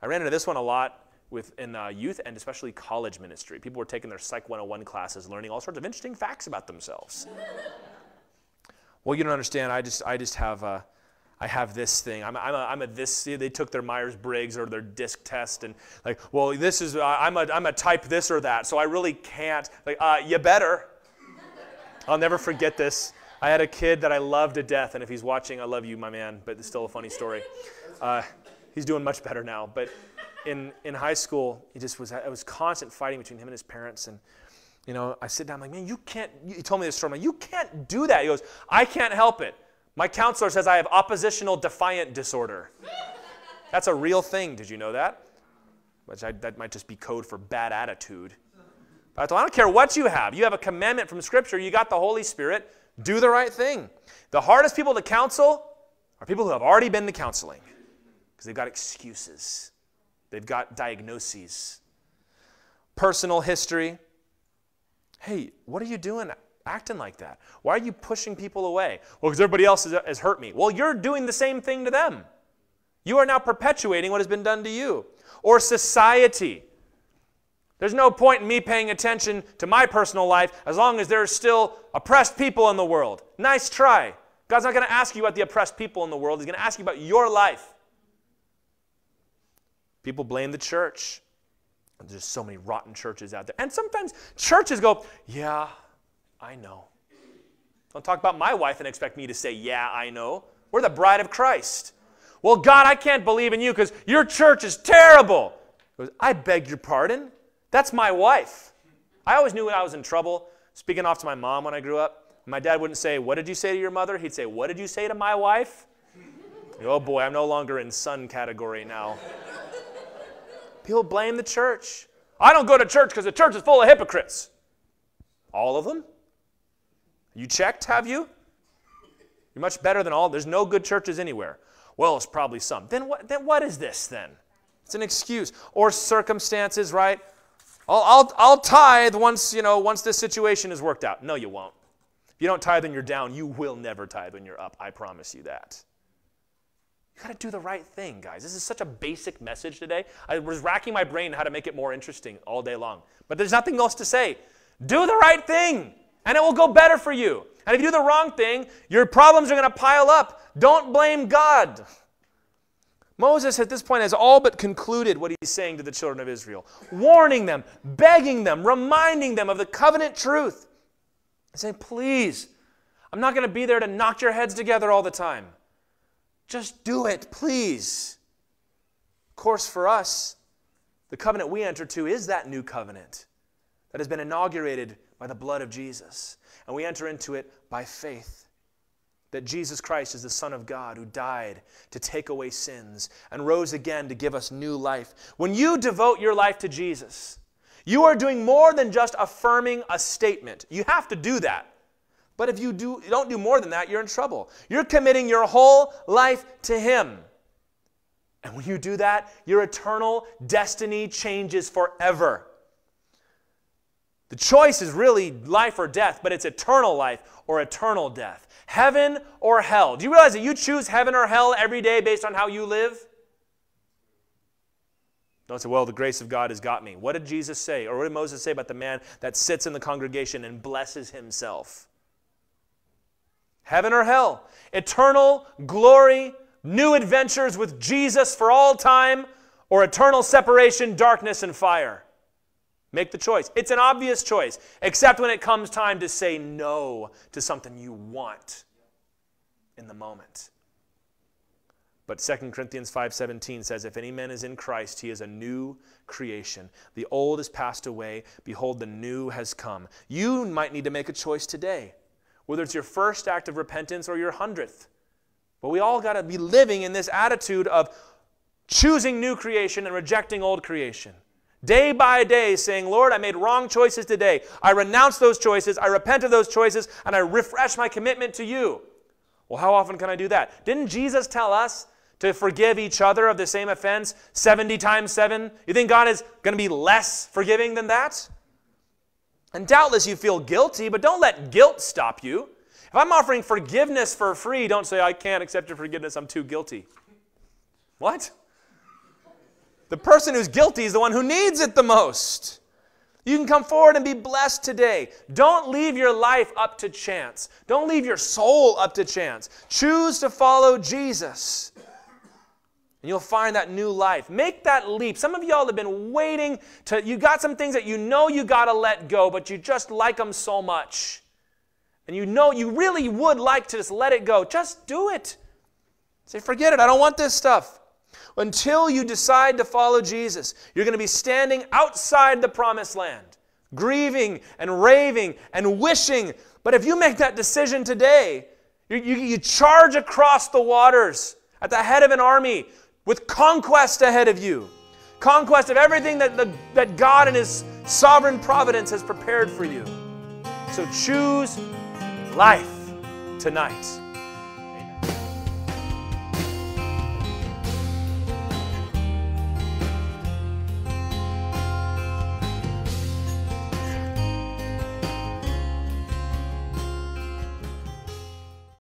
I ran into this one a lot in youth and especially college ministry. People were taking their Psych 101 classes, learning all sorts of interesting facts about themselves. Well, you don't understand. I have this thing. I'm a this. They took their Myers-Briggs or their DISC test and like, well, this is, I'm a type this or that, so I really can't. Like, you better. I'll never forget this. I had a kid that I loved to death, and if he's watching, I love you, my man, but it's still a funny story. He's doing much better now, but in high school, it was constant fighting between him and his parents, and you know, I sit down, I'm like, man, you can't, he told me this story, I'm like, you can't do that. He goes, I can't help it. My counselor says I have oppositional defiant disorder. That's a real thing. Did you know that? Which that might just be code for bad attitude. But I thought, I don't care what you have. You have a commandment from Scripture. You got the Holy Spirit. Do the right thing. The hardest people to counsel are people who have already been to counseling because they've got excuses. They've got diagnoses. Personal history. Hey, what are you doing? Acting like that? Why are you pushing people away? Well, because everybody else has hurt me. Well, you're doing the same thing to them. You are now perpetuating what has been done to you. Or society. There's no point in me paying attention to my personal life as long as there's still oppressed people in the world. Nice try. God's not going to ask you about the oppressed people in the world. He's going to ask you about your life. People blame the church. There's so many rotten churches out there. And sometimes churches go, yeah, I know. Don't talk about my wife and expect me to say, yeah, I know. We're the bride of Christ. Well, God, I can't believe in you because your church is terrible. He goes, I beg your pardon. That's my wife. I always knew when I was in trouble, speaking off to my mom when I grew up. My dad wouldn't say, what did you say to your mother? He'd say, what did you say to my wife? Oh boy, I'm no longer in son category now. People blame the church. I don't go to church because the church is full of hypocrites. All of them? You checked, have you? You're much better than all. There's no good churches anywhere. Well, it's probably some. Then what is this then? It's an excuse. Or circumstances, right? I'll tithe once this situation is worked out. No, you won't. If you don't tithe when you're down, you will never tithe when you're up. I promise you that. You got to do the right thing, guys. This is such a basic message today. I was racking my brain how to make it more interesting all day long. But there's nothing else to say. Do the right thing, and it will go better for you. And if you do the wrong thing, your problems are going to pile up. Don't blame God. Moses, at this point, has all but concluded what he's saying to the children of Israel, warning them, begging them, reminding them of the covenant truth. He's saying, please, I'm not going to be there to knock your heads together all the time. Just do it, please. Of course, for us, the covenant we enter to is that new covenant that has been inaugurated by the blood of Jesus. And we enter into it by faith that Jesus Christ is the Son of God who died to take away sins and rose again to give us new life. When you devote your life to Jesus, you are doing more than just affirming a statement. You have to do that. But if you don't do more than that, you're in trouble. You're committing your whole life to Him. And when you do that, your eternal destiny changes forever. The choice is really life or death, but it's eternal life or eternal death. Heaven or hell. Do you realize that you choose heaven or hell every day based on how you live? Don't say, well, the grace of God has got me. What did Jesus say, or what did Moses say about the man that sits in the congregation and blesses himself? Heaven or hell, eternal glory, new adventures with Jesus for all time, or eternal separation, darkness, and fire. Make the choice. It's an obvious choice, except when it comes time to say no to something you want in the moment. But 2 Corinthians 5:17 says, if any man is in Christ, he is a new creation. The old has passed away. Behold, the new has come. You might need to make a choice today, whether it's your first act of repentance or your 100th. But we all got to be living in this attitude of choosing new creation and rejecting old creation. Day by day saying, Lord, I made wrong choices today. I renounce those choices. I repent of those choices. And I refresh my commitment to you. Well, how often can I do that? Didn't Jesus tell us to forgive each other of the same offense 70 times 7? You think God is going to be less forgiving than that? And doubtless you feel guilty, but don't let guilt stop you. If I'm offering forgiveness for free, don't say, I can't accept your forgiveness, I'm too guilty. What? The person who's guilty is the one who needs it the most. You can come forward and be blessed today. Don't leave your life up to chance. Don't leave your soul up to chance. Choose to follow Jesus. And you'll find that new life. Make that leap. Some of y'all have been waiting to, you got some things that you know you got to let go, but you just like them so much. And you know you really would like to just let it go. Just do it. Say, forget it. I don't want this stuff. Until you decide to follow Jesus, you're going to be standing outside the promised land, grieving and raving and wishing. But if you make that decision today, you charge across the waters at the head of an army, with conquest ahead of you. Conquest of everything that God and His sovereign providence has prepared for you. So choose life tonight.